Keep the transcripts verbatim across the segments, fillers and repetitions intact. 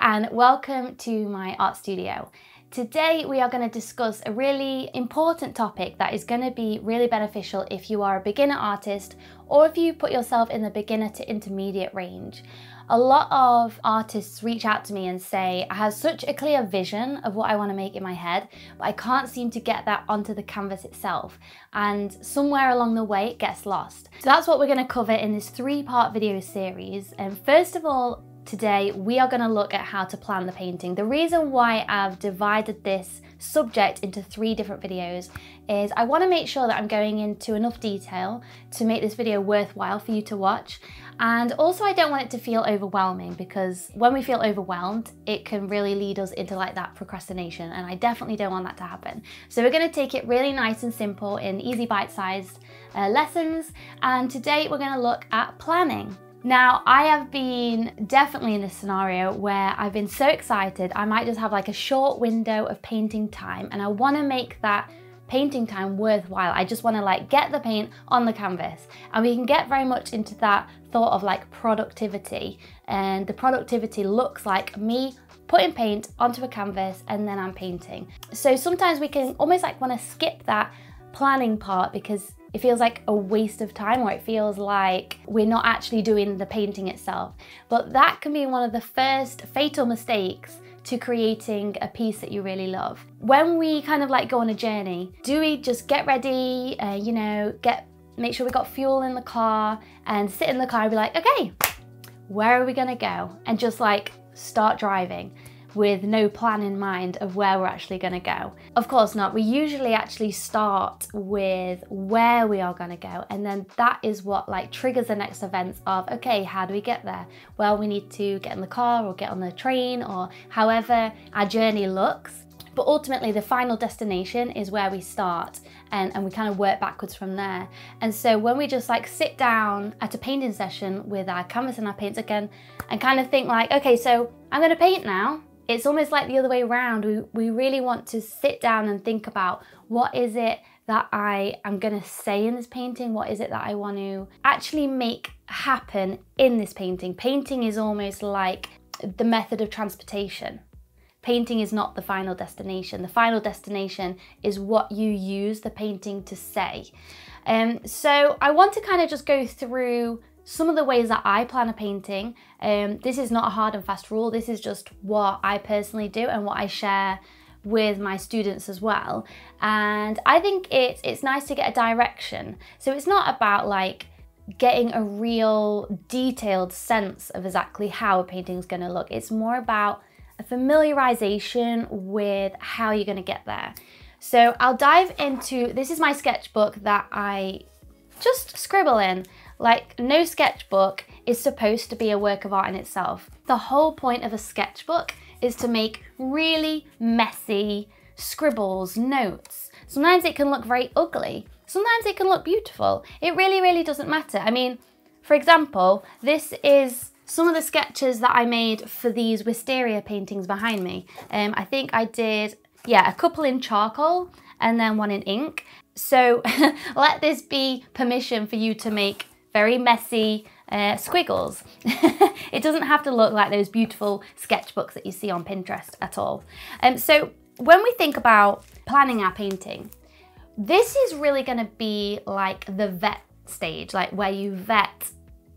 Hello and welcome to my art studio. Today we are going to discuss a really important topic that is going to be really beneficial if you are a beginner artist or if you put yourself in the beginner to intermediate range. A lot of artists reach out to me and say, I have such a clear vision of what I want to make in my head, but I can't seem to get that onto the canvas itself. And somewhere along the way it gets lost. So that's what we're going to cover in this three-part video series. And first of all, today, we are going to look at how to plan the painting. The reason why I've divided this subject into three different videos is I want to make sure that I'm going into enough detail to make this video worthwhile for you to watch. And also, I don't want it to feel overwhelming, because when we feel overwhelmed, it can really lead us into like that procrastination. And I definitely don't want that to happen. So we're going to take it really nice and simple in easy bite-sized uh, lessons. And today we're going to look at planning. Now, I have been definitely in this scenario where I've been so excited, I might just have like a short window of painting time, and I want to make that painting time worthwhile. I just want to like get the paint on the canvas, and we can get very much into that thought of like productivity, and the productivity looks like me putting paint onto a canvas and then I'm painting. So sometimes we can almost like want to skip that planning part because it feels like a waste of time, or it feels like we're not actually doing the painting itself. But that can be one of the first fatal mistakes to creating a piece that you really love. When we kind of like go on a journey, do we just get ready, uh, you know, get make sure we got fuel in the car and sit in the car and be like, okay, where are we gonna go? And just like start driving with no plan in mind of where we're actually gonna go. Of course not. We usually actually start with where we are gonna go, and then that is what like triggers the next events of, okay, how do we get there? Well, we need to get in the car or get on the train or however our journey looks. But ultimately the final destination is where we start, and, and we kind of work backwards from there. And so when we just like sit down at a painting session with our canvas and our paints again and kind of think like, okay, so I'm gonna paint now. It's almost like the other way around. We, we really want to sit down and think about, what is it that I am gonna say in this painting? What is it that I want to actually make happen in this painting? Painting is almost like the method of transportation. Painting is not the final destination. The final destination is what you use the painting to say. Um, so I want to kind of just go through some of the ways that I plan a painting. Um, this is not a hard and fast rule. This is just what I personally do and what I share with my students as well. And I think it's, it's nice to get a direction. So it's not about like getting a real detailed sense of exactly how a painting is going to look. It's more about a familiarization with how you're going to get there. So I'll dive into, this is my sketchbook that I just scribble in. Like, no sketchbook is supposed to be a work of art in itself. The whole point of a sketchbook is to make really messy scribbles, notes. Sometimes it can look very ugly. Sometimes it can look beautiful. It really, really doesn't matter. I mean, for example, this is some of the sketches that I made for these wisteria paintings behind me. Um, I think I did, yeah, a couple in charcoal and then one in ink. So let this be permission for you to make very messy uh, squiggles. It doesn't have to look like those beautiful sketchbooks that you see on Pinterest at all. Um, so when we think about planning our painting, this is really gonna be like the vet stage, like where you vet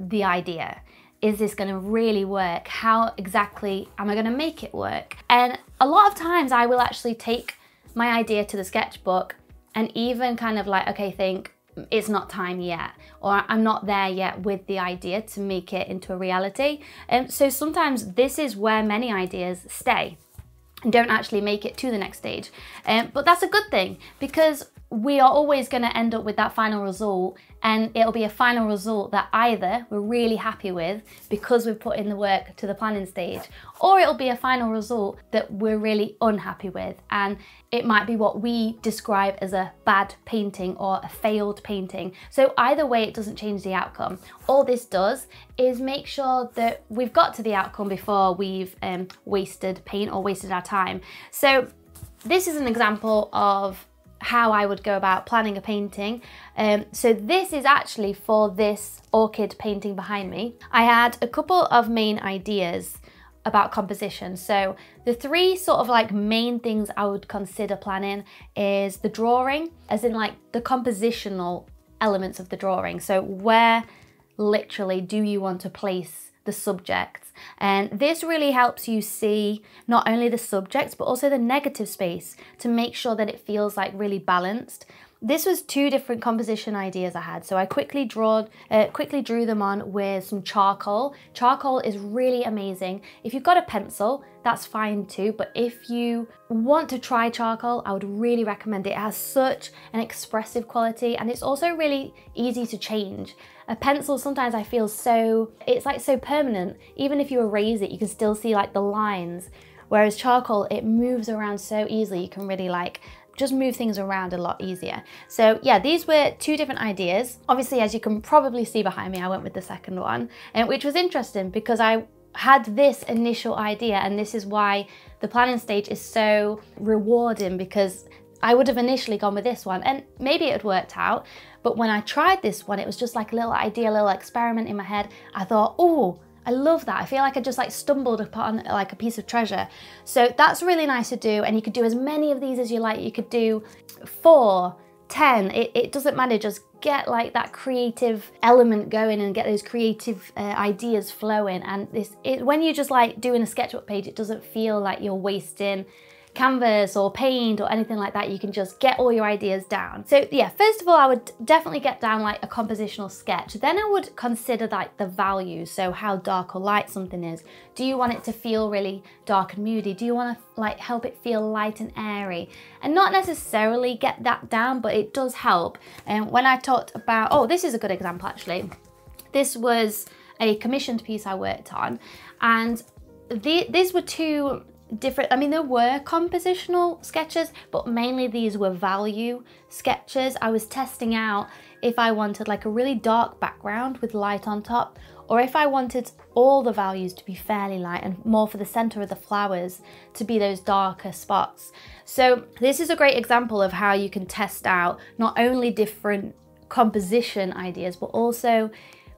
the idea. Is this gonna really work? How exactly am I gonna make it work? And a lot of times I will actually take my idea to the sketchbook and even kind of like, okay, think, it's not time yet, or I'm not there yet with the idea to make it into a reality. And um, so sometimes this is where many ideas stay and don't actually make it to the next stage. Um, but that's a good thing, because we are always going to end up with that final result, and it'll be a final result that either we're really happy with because we've put in the work to the planning stage, or it'll be a final result that we're really unhappy with, and it might be what we describe as a bad painting or a failed painting. So either way, it doesn't change the outcome. All this does is make sure that we've got to the outcome before we've um, wasted paint or wasted our time. So this is an example of how I would go about planning a painting. Um, so this is actually for this orchid painting behind me. I had a couple of main ideas about composition. So the three sort of like main things I would consider planning is the drawing, as in like the compositional elements of the drawing. So where literally do you want to place the subjects? And this really helps you see not only the subjects but also the negative space to make sure that it feels like really balanced. This was two different composition ideas I had, so I quickly drew, uh, quickly drew them on with some charcoal. Charcoal is really amazing. If you've got a pencil, that's fine too, but if you want to try charcoal, I would really recommend it. It has such an expressive quality and it's also really easy to change. A pencil sometimes I feel so, it's like so permanent. Even if you erase it, you can still see like the lines. Whereas charcoal, it moves around so easily, you can really like, just move things around a lot easier. So yeah, these were two different ideas. Obviously, as you can probably see behind me, I went with the second one, and which was interesting because I had this initial idea, and this is why the planning stage is so rewarding, because I would have initially gone with this one and maybe it had worked out, but when I tried this one, it was just like a little idea, a little experiment in my head. I thought, oh, I love that. I feel like I just like stumbled upon like a piece of treasure. So that's really nice to do, and you could do as many of these as you like. You could do four, ten, it, it doesn't matter. Just get like that creative element going and get those creative uh, ideas flowing. And this, it, when you're just like doing a sketchbook page, it doesn't feel like you're wasting canvas or paint or anything like that. You can just get all your ideas down. So yeah, first of all, I would definitely get down like a compositional sketch. Then I would consider like the values. So how dark or light something is. Do you want it to feel really dark and moody? Do you want to like help it feel light and airy? And not necessarily get that down, but it does help. And when I talked about, oh, this is a good example actually. This was a commissioned piece I worked on, and the, these were two different, I mean, there were compositional sketches, but mainly these were value sketches. I was testing out if I wanted like a really dark background with light on top, or if I wanted all the values to be fairly light and more for the center of the flowers to be those darker spots. So this is a great example of how you can test out not only different composition ideas, but also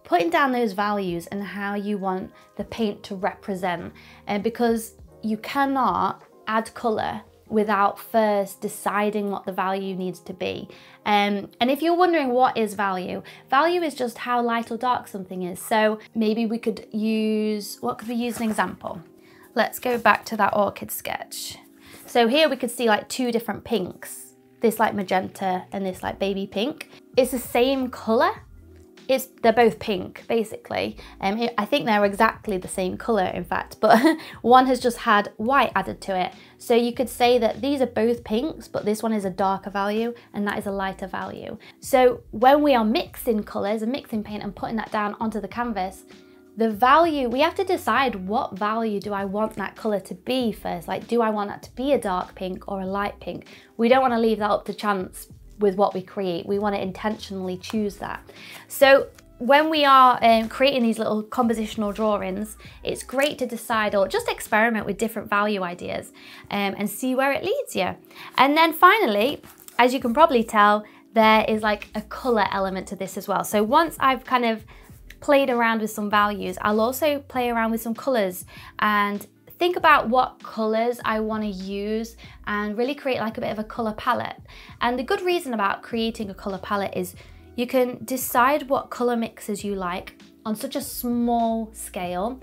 putting down those values and how you want the paint to represent. And because you cannot add colour without first deciding what the value needs to be. Um, and if you're wondering what is value, value is just how light or dark something is. So maybe we could use, what could we use an example? Let's go back to that orchid sketch. So here we could see like two different pinks, this like magenta and this like baby pink. It's the same colour. It's, they're both pink, basically. Um, it, I think they're exactly the same colour, in fact, but one has just had white added to it. So you could say that these are both pinks, but this one is a darker value and that is a lighter value. So when we are mixing colours and mixing paint and putting that down onto the canvas, the value, we have to decide what value do I want that colour to be first. Like, do I want that to be a dark pink or a light pink? We don't want to leave that up to chance with what we create. We want to intentionally choose that. So when we are um, creating these little compositional drawings, it's great to decide or just experiment with different value ideas um, and see where it leads you. And then finally, as you can probably tell, there is like a colour element to this as well. So once I've kind of played around with some values, I'll also play around with some colours and think about what colours I want to use and really create like a bit of a colour palette. And the good reason about creating a colour palette is you can decide what colour mixes you like on such a small scale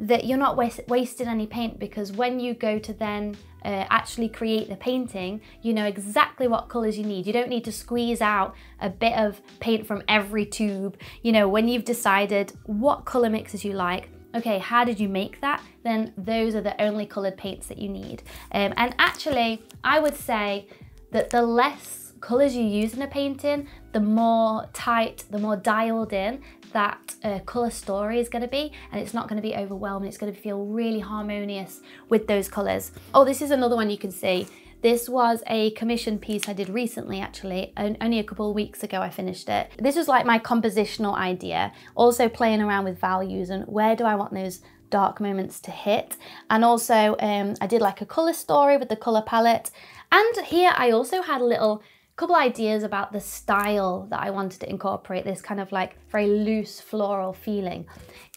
that you're not was wasting any paint, because when you go to then uh, actually create the painting, you know exactly what colours you need. You don't need to squeeze out a bit of paint from every tube. You know, when you've decided what colour mixes you like, okay, how did you make that? Then those are the only coloured paints that you need. Um, and actually, I would say that the less colours you use in a painting, the more tight, the more dialed in that uh, colour story is going to be, and it's not going to be overwhelming. It's going to feel really harmonious with those colours. Oh, this is another one you can see. This was a commission piece I did recently, actually, and only a couple of weeks ago I finished it. This was like my compositional idea, also playing around with values and where do I want those dark moments to hit. And also um, I did like a colour story with the colour palette. And here I also had a little couple ideas about the style that I wanted to incorporate, this kind of like very loose floral feeling.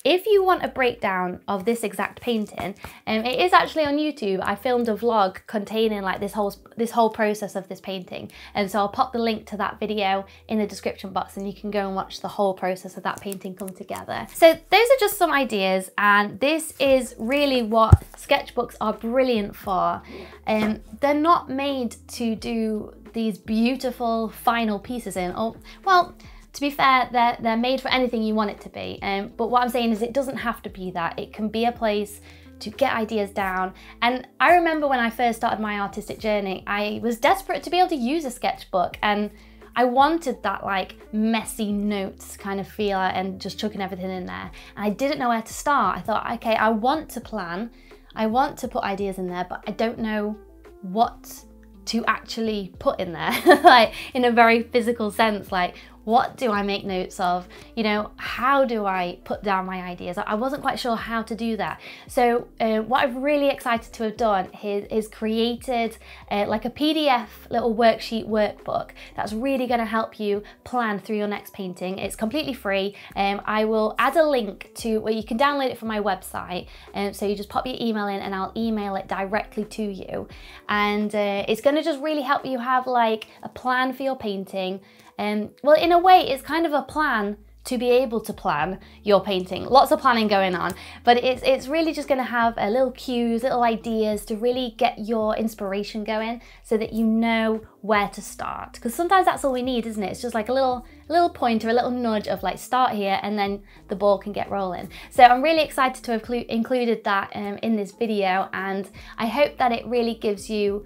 If you want a breakdown of this exact painting, um, it is actually on YouTube. I filmed a vlog containing like this whole this whole process of this painting, and so I'll pop the link to that video in the description box, and you can go and watch the whole process of that painting come together. So those are just some ideas, and this is really what sketchbooks are brilliant for. Um, they're not made to do these beautiful final pieces in. Oh, well. To be fair, they're, they're made for anything you want it to be, um, but what I'm saying is it doesn't have to be that. It can be a place to get ideas down. And I remember when I first started my artistic journey, I was desperate to be able to use a sketchbook, and I wanted that like messy notes kind of feel and just chucking everything in there. And I didn't know where to start. I thought, okay, I want to plan, I want to put ideas in there, but I don't know what to actually put in there, like in a very physical sense, like, what do I make notes of? You know, how do I put down my ideas? I wasn't quite sure how to do that. So uh, what I'm really excited to have done is, is created uh, like a P D F little worksheet workbook that's really gonna help you plan through your next painting. It's completely free. Um, I will add a link to where you can download it from my website. Um, so you just pop your email in and I'll email it directly to you. And uh, it's gonna just really help you have like a plan for your painting. Um, well, in a way, it's kind of a plan to be able to plan your painting. Lots of planning going on, but it's, it's really just gonna have a little cues, little ideas to really get your inspiration going so that you know where to start. Because sometimes that's all we need, isn't it? It's just like a little, little pointer, a little nudge of like, start here, and then the ball can get rolling. So I'm really excited to have included that um, in this video, and I hope that it really gives you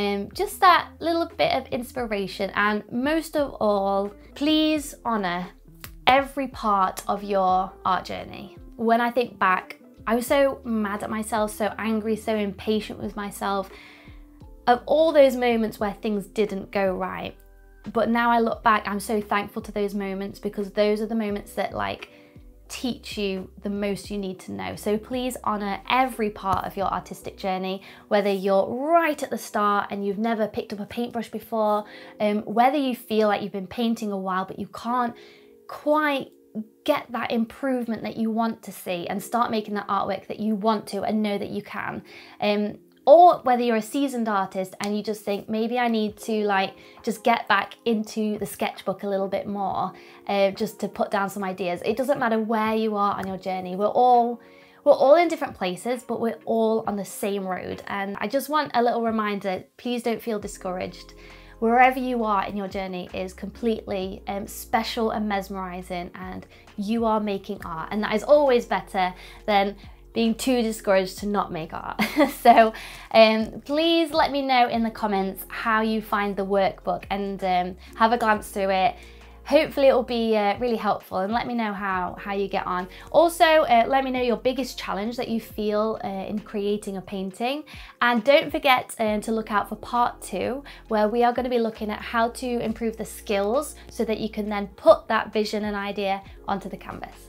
Um, just that little bit of inspiration. And most of all, please honor every part of your art journey. When I think back, I was so mad at myself, so angry, so impatient with myself, of all those moments where things didn't go right. But now I look back, I'm so thankful to those moments, because those are the moments that like teach you the most you need to know. So please honor every part of your artistic journey, whether you're right at the start and you've never picked up a paintbrush before, um, whether you feel like you've been painting a while but you can't quite get that improvement that you want to see and start making that artwork that you want to and know that you can. Um, or whether you're a seasoned artist and you just think, maybe I need to like just get back into the sketchbook a little bit more, uh, just to put down some ideas. It doesn't matter where you are on your journey. We're all, we're all in different places, but we're all on the same road. And I just want a little reminder, please don't feel discouraged. Wherever you are in your journey is completely um, special and mesmerizing, and you are making art. And that is always better than being too discouraged to not make art. So um, please let me know in the comments how you find the workbook, and um, have a glance through it. Hopefully it'll be uh, really helpful, and let me know how, how you get on. Also, uh, let me know your biggest challenge that you feel uh, in creating a painting. And don't forget uh, to look out for part two, where we are going to be looking at how to improve the skills so that you can then put that vision and idea onto the canvas.